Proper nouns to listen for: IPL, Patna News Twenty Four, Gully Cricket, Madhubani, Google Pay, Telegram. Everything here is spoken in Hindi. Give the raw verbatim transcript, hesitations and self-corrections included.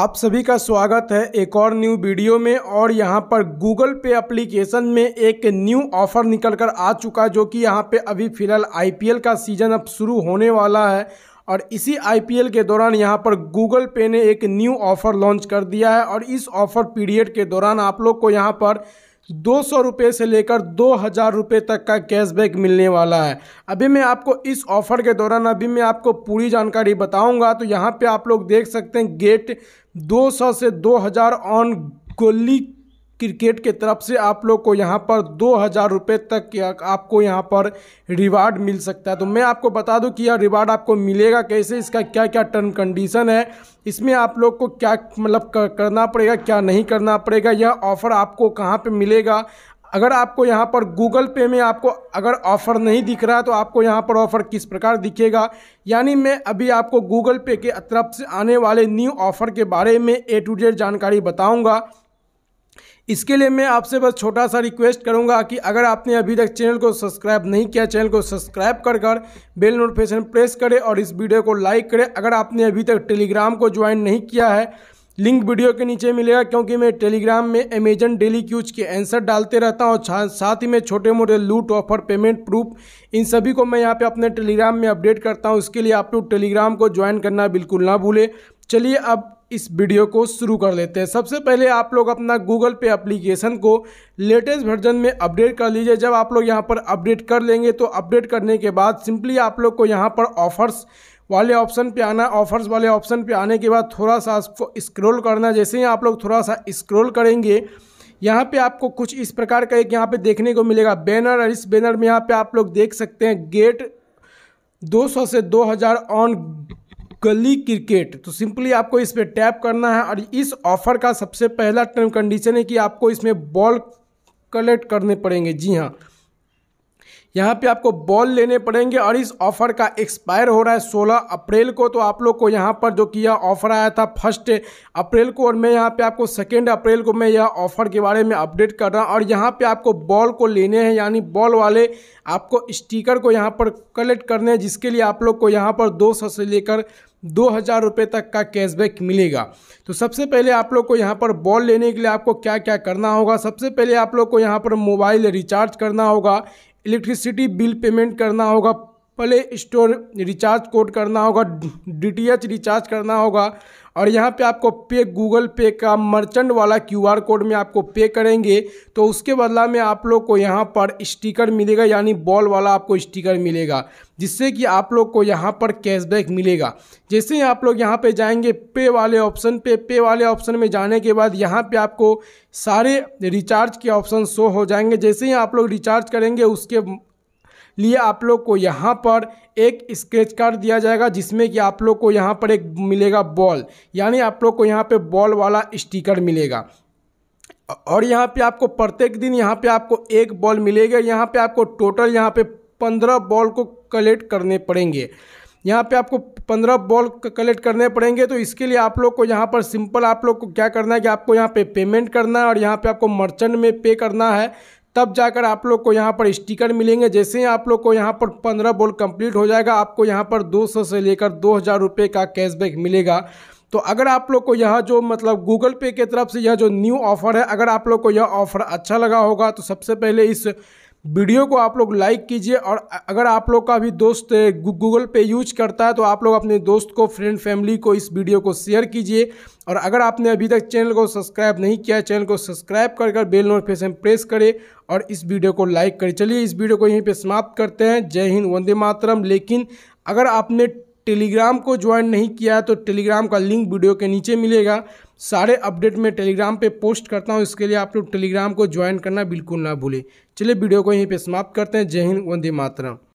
आप सभी का स्वागत है एक और न्यू वीडियो में। और यहां पर गूगल पे एप्लीकेशन में एक न्यू ऑफ़र निकल कर आ चुका है, जो कि यहां पे अभी फ़िलहाल आई पी एल का सीज़न अब शुरू होने वाला है और इसी आई पी एल के दौरान यहां पर गूगल पे ने एक न्यू ऑफ़र लॉन्च कर दिया है। और इस ऑफ़र पीरियड के दौरान आप लोग को यहां पर दो सौ रुपये से लेकर दो हज़ार रुपये तक का कैशबैक मिलने वाला है। अभी मैं आपको इस ऑफ़र के दौरान अभी मैं आपको पूरी जानकारी बताऊंगा। तो यहाँ पे आप लोग देख सकते हैं गेट दो सौ से दो हज़ार ऑन गुल्ली क्रिकेट के तरफ से आप लोग को यहाँ पर दो हज़ार रुपये तक आपको यहाँ पर रिवार्ड मिल सकता है। तो मैं आपको बता दूं कि यह रिवार्ड आपको मिलेगा कैसे, इसका क्या क्या टर्म कंडीशन है, इसमें आप लोग को क्या मतलब करना पड़ेगा, क्या नहीं करना पड़ेगा, यह ऑफ़र आपको कहाँ पे मिलेगा। अगर आपको यहाँ पर गूगल पे में आपको अगर ऑफ़र नहीं दिख रहा है तो आपको यहाँ पर ऑफ़र किस प्रकार दिखेगा, यानी मैं अभी आपको गूगल पे के तरफ से आने वाले न्यू ऑफ़र के बारे में ए टू जेड जानकारी बताऊँगा। इसके लिए मैं आपसे बस छोटा सा रिक्वेस्ट करूंगा कि अगर आपने अभी तक चैनल को सब्सक्राइब नहीं किया, चैनल को सब्सक्राइब कर कर बेल नोटिफिकेशन प्रेस करें और इस वीडियो को लाइक करें। अगर आपने अभी तक टेलीग्राम को ज्वाइन नहीं किया है, लिंक वीडियो के नीचे मिलेगा, क्योंकि मैं टेलीग्राम में अमेजन डेली क्यूज के आंसर डालते रहता हूँ और साथ ही में छोटे मोटे लूट ऑफर, पेमेंट प्रूफ, इन सभी को मैं यहाँ पे अपने टेलीग्राम में अपडेट करता हूँ। इसके लिए आप लोग टेलीग्राम को ज्वाइन करना बिल्कुल ना भूलें। चलिए अब इस वीडियो को शुरू कर लेते हैं। सबसे पहले आप लोग अपना गूगल पे एप्लीकेशन को लेटेस्ट वर्जन में अपडेट कर लीजिए। जब आप लोग यहाँ पर अपडेट कर लेंगे तो अपडेट करने के बाद सिंपली आप लोग को यहाँ पर ऑफ़र्स वाले ऑप्शन पे आना। ऑफ़र्स वाले ऑप्शन पे आने के बाद थोड़ा सा आपको स्क्रॉल करना। जैसे ही आप लोग थोड़ा सा स्क्रॉल करेंगे यहाँ पे आपको कुछ इस प्रकार का एक यहाँ पे देखने को मिलेगा बैनर, और इस बैनर में यहाँ पे आप लोग देख सकते हैं गेट दो सौ से दो हज़ार ऑन गली क्रिकेट। तो सिंपली आपको इस पर टैप करना है और इस ऑफ़र का सबसे पहला टर्म कंडीशन है कि आपको इसमें बॉल कलेक्ट करने पड़ेंगे। जी हाँ, यहाँ पे आपको बॉल लेने पड़ेंगे और इस ऑफ़र का एक्सपायर हो रहा है सोलह अप्रैल को। तो आप लोग को यहाँ पर जो कि यह ऑफ़र आया था फर्स्ट अप्रैल को, और मैं यहाँ पे आपको सेकेंड अप्रैल को मैं यह ऑफ़र के बारे में अपडेट कर रहा हूँ। और यहाँ पे आपको बॉल को लेने हैं, यानी बॉल वाले आपको स्टिकर को यहाँ पर कलेक्ट करने हैं, जिसके लिए आप लोग को यहाँ पर दो सौ से लेकर दो हज़ार रुपये तक का कैशबैक मिलेगा। तो सबसे पहले आप लोग को यहाँ पर बॉल लेने के लिए आपको क्या क्या करना होगा। सबसे पहले आप लोग को यहाँ पर मोबाइल रिचार्ज करना होगा, इलेक्ट्रिसिटी बिल पेमेंट करना होगा, प्ले स्टोर रिचार्ज कोड करना होगा, डी टी एच रिचार्ज करना होगा, और यहाँ पे आपको पे गूगल पे का मर्चेंट वाला क्यूआर कोड में आपको पे करेंगे तो उसके बदला में आप लोग को यहाँ पर स्टिकर मिलेगा, यानी बॉल वाला आपको स्टिकर मिलेगा, जिससे कि आप लोग को यहाँ पर कैशबैक मिलेगा। जैसे ही आप लोग यहाँ पे जाएंगे पे वाले ऑप्शन पे पे वाले ऑप्शन में जाने के बाद यहाँ पे आपको सारे रिचार्ज के ऑप्शन शो हो जाएंगे। जैसे ही आप लोग रिचार्ज करेंगे उसके लिए आप लोग को यहाँ पर एक स्क्रैच कार्ड दिया जाएगा, जिसमें कि आप लोग को यहाँ पर एक मिलेगा बॉल, यानी आप लोग को यहाँ पे बॉल वाला स्टिकर मिलेगा। और यहाँ पे आपको प्रत्येक दिन यहाँ पे आपको एक बॉल मिलेगा। यहाँ पे आपको टोटल यहाँ पे पंद्रह बॉल को कलेक्ट करने पड़ेंगे। यहाँ पे आपको पंद्रह बॉल कलेक्ट करने पड़ेंगे। तो इसके लिए आप लोग को यहाँ पर सिंपल आप लोग को क्या करना है कि आपको यहाँ पे पेमेंट करना है और यहाँ पे आपको मर्चेंट में पे करना है, तब जाकर आप लोग को यहाँ पर स्टिकर मिलेंगे। जैसे ही आप लोग को यहाँ पर पंद्रह बॉल कंप्लीट हो जाएगा, आपको यहाँ पर दो सौ से लेकर दो हज़ार रुपये का कैशबैक मिलेगा। तो अगर आप लोग को यह जो मतलब गूगल पे के तरफ से यह जो न्यू ऑफ़र है, अगर आप लोग को यह ऑफ़र अच्छा लगा होगा तो सबसे पहले इस वीडियो को आप लोग लाइक कीजिए। और अगर आप लोग का भी दोस्त गूगल पे यूज करता है तो आप लोग अपने दोस्त को, फ्रेंड, फैमिली को इस वीडियो को शेयर कीजिए। और अगर आपने अभी तक चैनल को सब्सक्राइब नहीं किया है, चैनल को सब्सक्राइब कर कर बेल नोटिफिकेशन प्रेस करें और इस वीडियो को लाइक करें। चलिए इस वीडियो को यहीं पे समाप्त करते हैं। जय हिंद, वंदे मातरम। लेकिन अगर आपने टेलीग्राम को ज्वाइन नहीं किया है तो टेलीग्राम का लिंक वीडियो के नीचे मिलेगा। सारे अपडेट मैं टेलीग्राम पे पोस्ट करता हूँ, इसके लिए आप लोग टेलीग्राम को ज्वाइन करना बिल्कुल ना भूलें। चलिए वीडियो को यहीं पे समाप्त करते हैं। जय हिंद, वंदे मातरम।